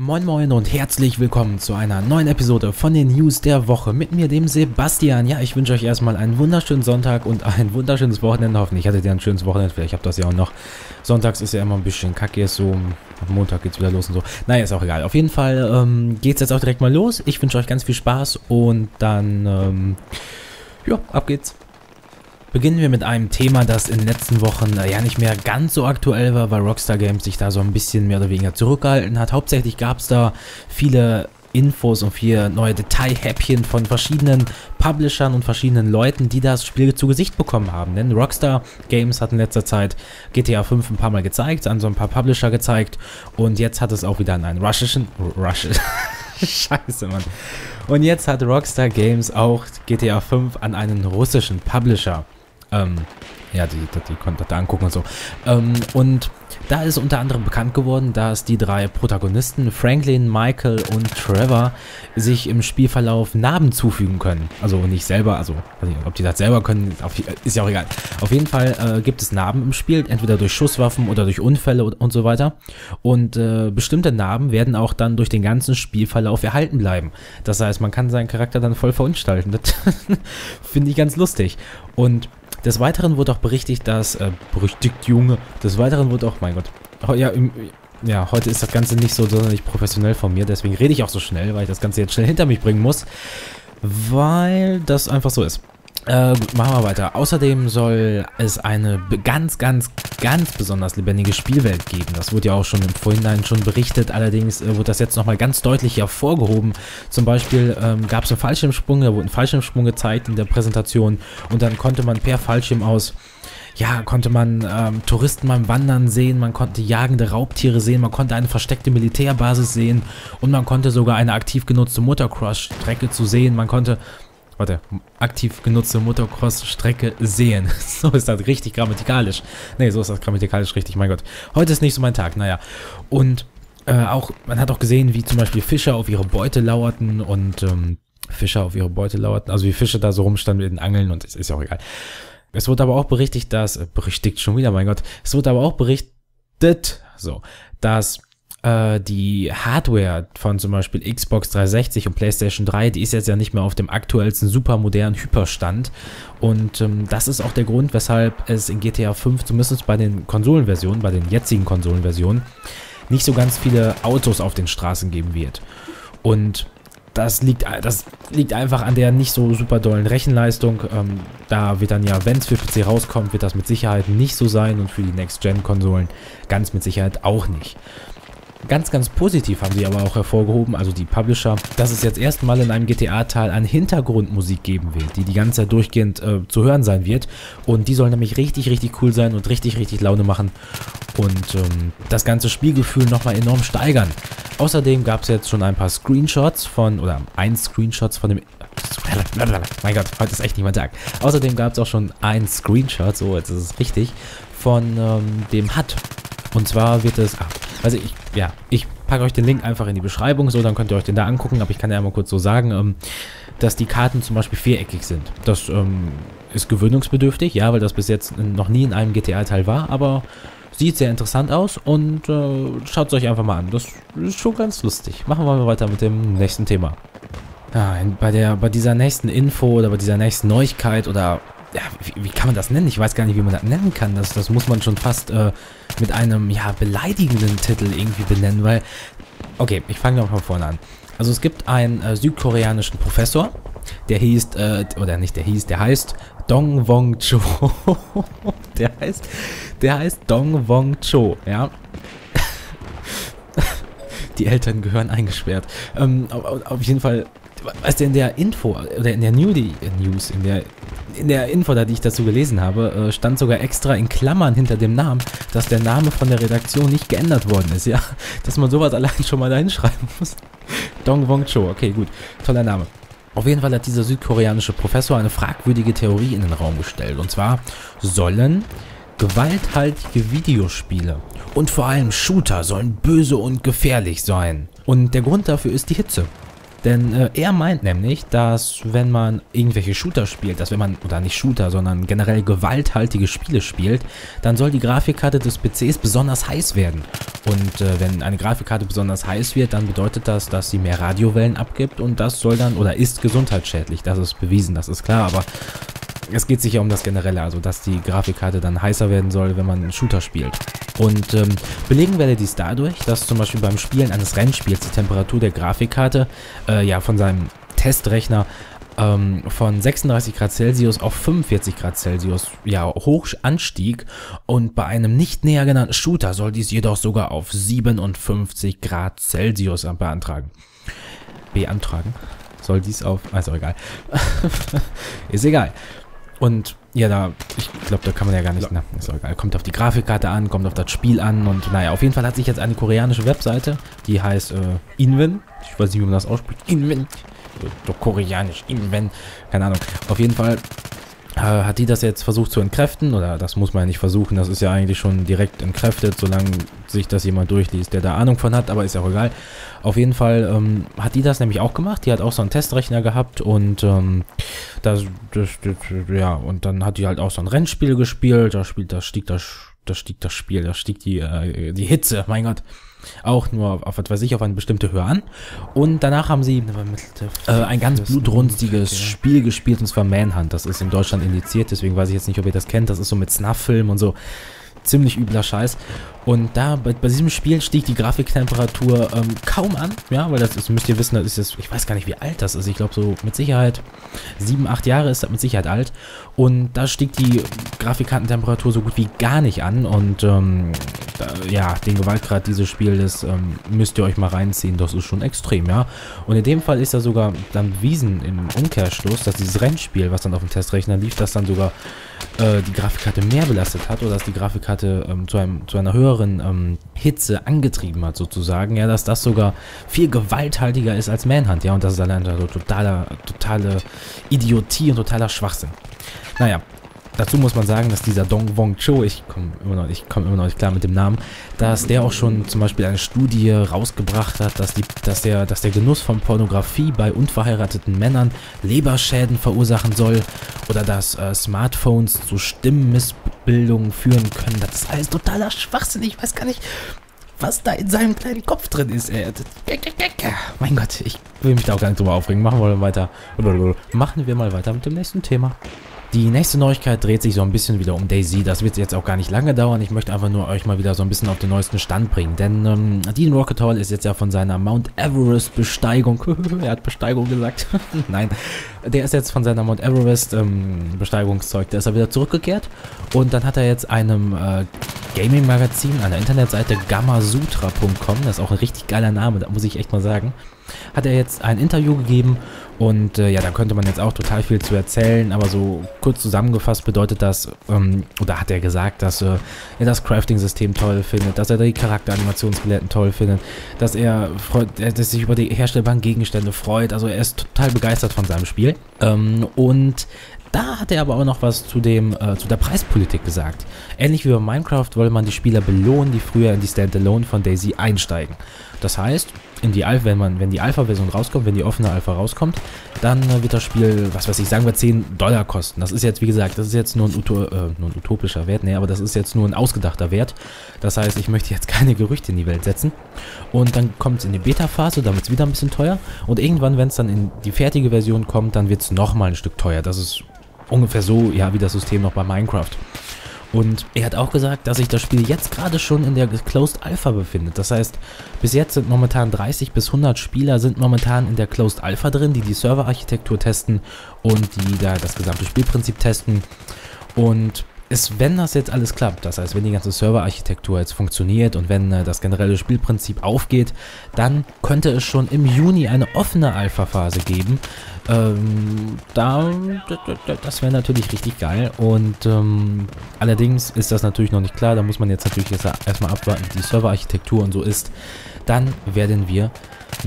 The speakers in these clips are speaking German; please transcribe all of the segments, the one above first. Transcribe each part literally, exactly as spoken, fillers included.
Moin Moin und herzlich willkommen zu einer neuen Episode von den News der Woche mit mir, dem Sebastian. Ja, ich wünsche euch erstmal einen wunderschönen Sonntag und ein wunderschönes Wochenende. Hoffentlich hattet ihr ein schönes Wochenende, vielleicht habt ihr das ja auch noch. Sonntags ist ja immer ein bisschen kacke, ist so, am Montag geht's wieder los und so. Naja, ist auch egal. Auf jeden Fall ähm, geht's jetzt auch direkt mal los. Ich wünsche euch ganz viel Spaß und dann, ähm, ja, ab geht's. Beginnen wir mit einem Thema, das in den letzten Wochen äh, ja nicht mehr ganz so aktuell war, weil Rockstar Games sich da so ein bisschen mehr oder weniger zurückgehalten hat. Hauptsächlich gab es da viele Infos und viele neue Detailhäppchen von verschiedenen Publishern und verschiedenen Leuten, die das Spiel zu Gesicht bekommen haben. Denn Rockstar Games hat in letzter Zeit G T A fünf ein paar Mal gezeigt, an so ein paar Publisher gezeigt und jetzt hat es auch wieder an einen russischen... Russian. Scheiße, Mann. Und jetzt hat Rockstar Games auch G T A fünf an einen russischen Publisher Ähm, ja, die, die, die konnte da angucken und so. Ähm, und da ist unter anderem bekannt geworden, dass die drei Protagonisten, Franklin, Michael und Trevor, sich im Spielverlauf Narben zufügen können. Also nicht selber, also ob die das selber können, ist ja auch egal. Auf jeden Fall äh, gibt es Narben im Spiel, entweder durch Schusswaffen oder durch Unfälle und, und so weiter. Und äh, bestimmte Narben werden auch dann durch den ganzen Spielverlauf erhalten bleiben. Das heißt, man kann seinen Charakter dann voll verunstalten. Das finde ich ganz lustig. Und des Weiteren wurde auch berichtet, dass, äh, berüchtigt Junge, des Weiteren wurde auch, mein Gott, oh, ja, im, ja, heute ist das Ganze nicht so sonderlich professionell von mir, deswegen rede ich auch so schnell, weil ich das Ganze jetzt schnell hinter mich bringen muss, weil das einfach so ist. Äh, gut, machen wir weiter. Außerdem soll es eine ganz, ganz, ganz besonders lebendige Spielwelt geben. Das wurde ja auch schon im Vorhinein schon berichtet. Allerdings äh, wurde das jetzt nochmal ganz deutlich hervorgehoben. Zum Beispiel ähm, gab es einen Fallschirmsprung, da wurde ein Fallschirmsprung gezeigt in der Präsentation und dann konnte man per Fallschirm aus, ja, konnte man ähm, Touristen beim Wandern sehen, man konnte jagende Raubtiere sehen, man konnte eine versteckte Militärbasis sehen und man konnte sogar eine aktiv genutzte Motocross-Strecke zu sehen, man konnte... Warte, aktiv genutzte Motocross-Strecke sehen. So ist das richtig grammatikalisch. Ne, so ist das grammatikalisch richtig, mein Gott. Heute ist nicht so mein Tag, naja. Und äh, auch, man hat auch gesehen, wie zum Beispiel Fischer auf ihre Beute lauerten und ähm, Fischer auf ihre Beute lauerten, also wie Fische da so rumstanden mit den Angeln und es ist ja auch egal. Es wurde aber auch berichtet, dass, äh, berichtigt schon wieder, mein Gott. Es wurde aber auch berichtet, so, dass... die Hardware von zum Beispiel Xbox dreihundertsechzig und PlayStation drei, die ist jetzt ja nicht mehr auf dem aktuellsten, supermodernen Hyperstand. Und ähm, das ist auch der Grund, weshalb es in G T A fünf, zumindest bei den Konsolenversionen, bei den jetzigen Konsolenversionen, nicht so ganz viele Autos auf den Straßen geben wird. Und das liegt, das liegt einfach an der nicht so super dollen Rechenleistung. Ähm, da wird dann ja, wenn es für P C rauskommt, wird das mit Sicherheit nicht so sein und für die Next-Gen-Konsolen ganz mit Sicherheit auch nicht. Ganz, ganz positiv haben sie aber auch hervorgehoben, also die Publisher, dass es jetzt erstmal in einem G T A-Teil an Hintergrundmusik geben wird, die die ganze Zeit durchgehend äh, zu hören sein wird. Und die soll nämlich richtig, richtig cool sein und richtig, richtig Laune machen und ähm, das ganze Spielgefühl nochmal enorm steigern. Außerdem gab es jetzt schon ein paar Screenshots von, oder ein Screenshots von dem... Mein Gott, heute ist echt nicht mein Tag. Außerdem gab es auch schon ein Screenshot, so jetzt ist es richtig, von ähm, dem H U D. Und zwar wird es... Ach, also ich, ja, ich packe euch den Link einfach in die Beschreibung, so, dann könnt ihr euch den da angucken, aber ich kann ja mal kurz so sagen, ähm, dass die Karten zum Beispiel viereckig sind. Das ähm, ist gewöhnungsbedürftig, ja, weil das bis jetzt noch nie in einem G T A-Teil war, aber sieht sehr interessant aus und äh, schaut es euch einfach mal an. Das ist schon ganz lustig. Machen wir mal weiter mit dem nächsten Thema. Ah, bei, der, bei dieser nächsten Info oder bei dieser nächsten Neuigkeit oder... Ja, wie, wie kann man das nennen? Ich weiß gar nicht, wie man das nennen kann. Das, das muss man schon fast äh, mit einem, ja, beleidigenden Titel irgendwie benennen, weil... Okay, ich fange noch mal vorne an. Also es gibt einen äh, südkoreanischen Professor, der hieß, äh, oder nicht der hieß, der heißt Dong Wong Cho. der heißt, der heißt Dong Wong Cho, ja. Die Eltern gehören eingesperrt. Ähm, auf, auf jeden Fall... Weißt du, in der Info, oder in der News, in der, in der Info, da die ich dazu gelesen habe, stand sogar extra in Klammern hinter dem Namen, dass der Name von der Redaktion nicht geändert worden ist, ja. Dass man sowas allein schon mal dahin schreiben muss. Dong Wong Cho, okay, gut. Toller Name. Auf jeden Fall hat dieser südkoreanische Professor eine fragwürdige Theorie in den Raum gestellt. Und zwar sollen... gewalthaltige Videospiele und vor allem Shooter sollen böse und gefährlich sein. Und der Grund dafür ist die Hitze. Denn äh, er meint nämlich, dass wenn man irgendwelche Shooter spielt, dass wenn man, oder nicht Shooter, sondern generell gewalthaltige Spiele spielt, dann soll die Grafikkarte des P Cs besonders heiß werden. Und äh, wenn eine Grafikkarte besonders heiß wird, dann bedeutet das, dass sie mehr Radiowellen abgibt und das soll dann, oder ist gesundheitsschädlich. Das ist bewiesen, das ist klar, aber es geht sicher um das Generelle, also dass die Grafikkarte dann heißer werden soll, wenn man einen Shooter spielt. Und ähm, belegen werde dies dadurch, dass zum Beispiel beim Spielen eines Rennspiels die Temperatur der Grafikkarte äh, ja von seinem Testrechner ähm, von sechsunddreißig Grad Celsius auf fünfundvierzig Grad Celsius ja, hoch anstieg. Und bei einem nicht näher genannten Shooter soll dies jedoch sogar auf siebenundfünfzig Grad Celsius beantragen. Beantragen? Soll dies auf... Also egal. Ist egal. Und ja, da, ich glaube, da kann man ja gar nicht, na, ist auch egal, kommt auf die Grafikkarte an, kommt auf das Spiel an und naja, auf jeden Fall hat sich jetzt eine koreanische Webseite, die heißt äh, Inven, ich weiß nicht, wie man das ausspricht, Inven, doch koreanisch, Inven, keine Ahnung, auf jeden Fall äh, hat die das jetzt versucht zu entkräften, oder das muss man ja nicht versuchen, das ist ja eigentlich schon direkt entkräftet, solange sich das jemand durchliest, der da Ahnung von hat, aber ist ja auch egal. Auf jeden Fall ähm, hat die das nämlich auch gemacht, die hat auch so einen Testrechner gehabt und ähm, das, das, das, ja, und dann hat die halt auch so ein Rennspiel gespielt, da spielt, da stieg das, da stieg das Spiel, da stieg die, äh, die Hitze, mein Gott, auch nur auf, auf, was weiß ich, auf eine bestimmte Höhe an. Und danach haben sie äh, ein ganz blutrünstiges Spiel gespielt, und zwar Manhunt. Das ist in Deutschland indiziert, deswegen weiß ich jetzt nicht, ob ihr das kennt, das ist so mit Snuff-Film und so. Ziemlich übler Scheiß. Und da, bei, bei diesem Spiel stieg die Grafiktemperatur ähm, kaum an, ja, weil das ist, müsst ihr wissen, das ist jetzt, ich weiß gar nicht, wie alt das ist, ich glaube so mit Sicherheit sieben, acht Jahre ist das mit Sicherheit alt und da stieg die Grafikkartentemperatur so gut wie gar nicht an und ähm, da, ja, den Gewaltgrad dieses Spiels ähm, müsst ihr euch mal reinziehen, das ist schon extrem, ja. Und in dem Fall ist da sogar dann bewiesen im Umkehrschluss, dass dieses Rennspiel, was dann auf dem Testrechner lief, das dann sogar äh, die Grafikkarte mehr belastet hat oder dass die Grafikkarte Ähm, zu, einem, zu einer höheren ähm, Hitze angetrieben hat sozusagen, ja, dass das sogar viel gewalthaltiger ist als Manhunt, ja, und das ist allein also totaler, totale Idiotie und totaler Schwachsinn. Naja, dazu muss man sagen, dass dieser Dong Wong Cho, ich komme immer noch, ich komme immer noch nicht klar mit dem Namen, dass der auch schon zum Beispiel eine Studie rausgebracht hat, dass die, dass der, dass der Genuss von Pornografie bei unverheirateten Männern Leberschäden verursachen soll oder dass äh, Smartphones zu Stimmmissbrauch führen können. Das ist alles totaler Schwachsinn. Ich weiß gar nicht, was da in seinem kleinen Kopf drin ist. Ey. Mein Gott, ich will mich da auch gar nicht drüber aufregen. Machen wir mal weiter. Machen wir mal weiter mit dem nächsten Thema. Die nächste Neuigkeit dreht sich so ein bisschen wieder um DayZ. Das wird jetzt auch gar nicht lange dauern. Ich möchte einfach nur euch mal wieder so ein bisschen auf den neuesten Stand bringen. Denn ähm, Dean Rocket Hall ist jetzt ja von seiner Mount Everest Besteigung... er hat Besteigung gesagt. Nein, der ist jetzt von seiner Mount Everest ähm, Besteigungszeug. Da ist er wieder zurückgekehrt. Und dann hat er jetzt einem äh, Gaming-Magazin, einer Internetseite gamasutra punkt com, das ist auch ein richtig geiler Name, da muss ich echt mal sagen, hat er jetzt ein Interview gegeben und äh, ja, da könnte man jetzt auch total viel zu erzählen, aber so kurz zusammengefasst bedeutet das, ähm, oder hat er gesagt, dass äh, er das Crafting-System toll findet, dass er die Charakteranimationsskeletten toll findet, dass er, freut, er dass sich über die herstellbaren Gegenstände freut, also er ist total begeistert von seinem Spiel ähm, und da hat er aber auch noch was zu dem äh, zu der Preispolitik gesagt. Ähnlich wie bei Minecraft wolle man die Spieler belohnen, die früher in die Standalone von DayZ einsteigen. Das heißt, in die Alpha, wenn man wenn die Alpha-Version rauskommt, wenn die offene Alpha rauskommt, dann äh, wird das Spiel, was weiß ich, sagen wir zehn Dollar kosten. Das ist jetzt, wie gesagt, das ist jetzt nur ein, Uto äh, nur ein utopischer Wert, ne, aber das ist jetzt nur ein ausgedachter Wert. Das heißt, ich möchte jetzt keine Gerüchte in die Welt setzen. Und dann kommt es in die Beta-Phase, dann wird es wieder ein bisschen teuer. Und irgendwann, wenn es dann in die fertige Version kommt, dann wird es nochmal ein Stück teuer. Das ist ungefähr so, ja, wie das System noch bei Minecraft. Und er hat auch gesagt, dass sich das Spiel jetzt gerade schon in der Closed Alpha befindet. Das heißt, bis jetzt sind momentan dreißig bis hundert Spieler sind momentan in der Closed Alpha drin, die die Serverarchitektur testen und die da das gesamte Spielprinzip testen. Und es, wenn das jetzt alles klappt, das heißt, wenn die ganze Serverarchitektur jetzt funktioniert und wenn äh, das generelle Spielprinzip aufgeht, dann könnte es schon im Juni eine offene Alpha-Phase geben. Ähm, da, das wäre natürlich richtig geil und ähm, allerdings ist das natürlich noch nicht klar, da muss man jetzt natürlich jetzt erstmal abwarten, wie die Serverarchitektur und so ist, dann werden wir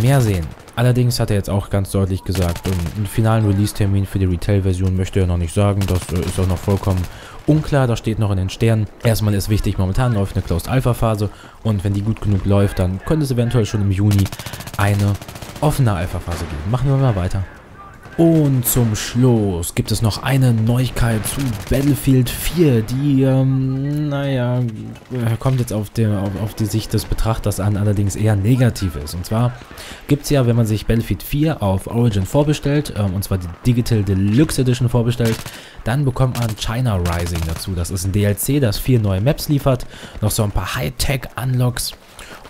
mehr sehen. Allerdings hat er jetzt auch ganz deutlich gesagt, einen finalen Release-Termin für die Retail-Version möchte er noch nicht sagen, das ist auch noch vollkommen unklar, das steht noch in den Sternen. Erstmal ist wichtig, momentan läuft eine Closed-Alpha-Phase und wenn die gut genug läuft, dann könnte es eventuell schon im Juni eine offene Alpha-Phase geben. Machen wir mal weiter. Und zum Schluss gibt es noch eine Neuigkeit zu Battlefield vier, die, ähm, naja, kommt jetzt auf, der, auf, auf die Sicht des Betrachters an, allerdings eher negativ ist. Und zwar gibt es ja, wenn man sich Battlefield vier auf Origin vorbestellt, ähm, und zwar die Digital Deluxe Edition vorbestellt, dann bekommt man China Rising dazu. Das ist ein D L C, das vier neue Maps liefert, noch so ein paar Hightech-Unlocks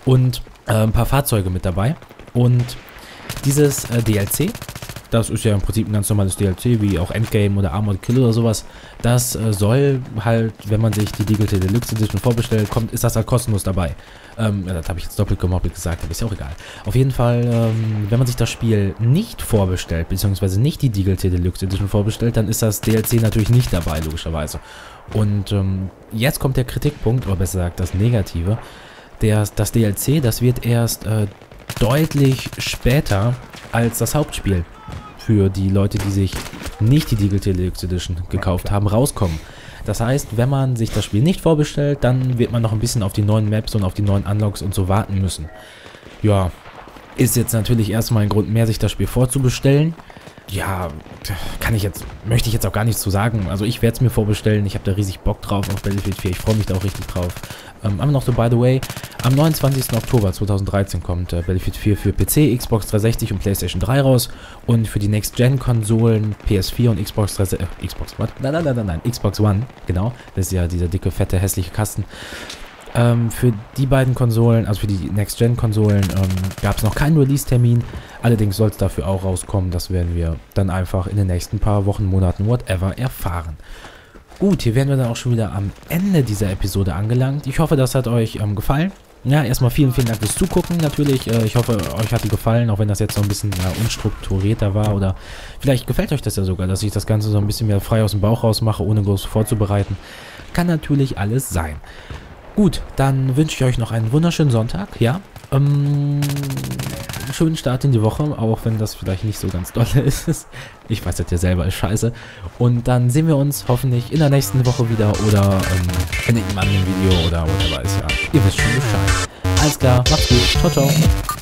und äh, ein paar Fahrzeuge mit dabei. Und dieses äh, D L C... Das ist ja im Prinzip ein ganz normales D L C, wie auch Endgame oder Armored Killer oder sowas. Das äh, soll halt, wenn man sich die Digital Deluxe Edition vorbestellt, kommt, ist das halt kostenlos dabei. Ähm, das habe ich jetzt doppelt gemoppelt gesagt, aber ist ja auch egal. Auf jeden Fall, ähm, wenn man sich das Spiel nicht vorbestellt, beziehungsweise nicht die Digital Deluxe Edition vorbestellt, dann ist das D L C natürlich nicht dabei, logischerweise. Und ähm, jetzt kommt der Kritikpunkt, oder besser gesagt das Negative. Der, das D L C, das wird erst äh, deutlich später als das Hauptspiel für die Leute, die sich nicht die Digital Deluxe Edition gekauft haben, rauskommen. Das heißt, wenn man sich das Spiel nicht vorbestellt, dann wird man noch ein bisschen auf die neuen Maps und auf die neuen Unlocks und so warten müssen. Ja, ist jetzt natürlich erstmal ein Grund mehr, sich das Spiel vorzubestellen. Ja, kann ich jetzt, möchte ich jetzt auch gar nichts zu sagen. Also ich werde es mir vorbestellen, ich habe da riesig Bock drauf auf Battlefield vier, ich freue mich da auch richtig drauf. Ähm, aber noch so, by the way, am neunundzwanzigsten Oktober zweitausenddreizehn kommt äh, Battlefield vier für P C, Xbox dreihundertsechzig und PlayStation drei raus und für die Next-Gen-Konsolen P S vier und Xbox dreihundertsechzig, äh, Xbox, what? Nein, nein, nein, nein, nein, Xbox One, genau, das ist ja dieser dicke, fette, hässliche Kasten. Ähm, für die beiden Konsolen, also für die Next-Gen-Konsolen, ähm, gab es noch keinen Release-Termin. Allerdings soll es dafür auch rauskommen. Das werden wir dann einfach in den nächsten paar Wochen, Monaten, whatever, erfahren. Gut, hier wären wir dann auch schon wieder am Ende dieser Episode angelangt. Ich hoffe, das hat euch ähm, gefallen. Ja, erstmal vielen, vielen Dank fürs Zugucken natürlich. Äh, ich hoffe, euch hat die gefallen, auch wenn das jetzt so ein bisschen ja, unstrukturierter war. Oder vielleicht gefällt euch das ja sogar, dass ich das Ganze so ein bisschen mehr frei aus dem Bauch raus mache, ohne groß vorzubereiten. Kann natürlich alles sein. Gut, dann wünsche ich euch noch einen wunderschönen Sonntag, ja, ähm, schönen Start in die Woche, auch wenn das vielleicht nicht so ganz doll ist, ich weiß das ja selber, ist scheiße, und dann sehen wir uns hoffentlich in der nächsten Woche wieder oder ähm, in einem anderen Video oder whatever ist ja, ihr wisst schon Bescheid, alles klar, macht's gut, ciao, ciao.